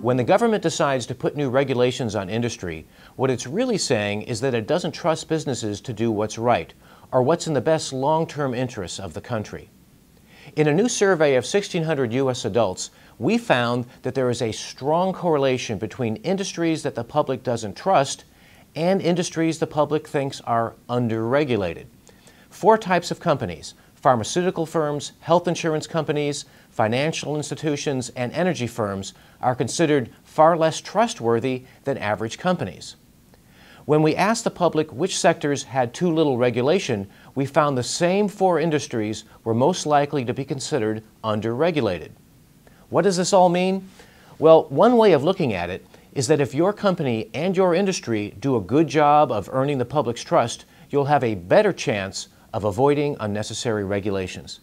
When the government decides to put new regulations on industry, what it's really saying is that it doesn't trust businesses to do what's right, or what's in the best long-term interests of the country. In a new survey of 1,600 U.S. adults, we found that there is a strong correlation between industries that the public doesn't trust and industries the public thinks are underregulated. Four types of companies: pharmaceutical firms, health insurance companies, financial institutions, and energy firms are considered far less trustworthy than average companies. When we asked the public which sectors had too little regulation, we found the same four industries were most likely to be considered underregulated. What does this all mean? Well, one way of looking at it is that if your company and your industry do a good job of earning the public's trust, you'll have a better chance of avoiding unnecessary regulations.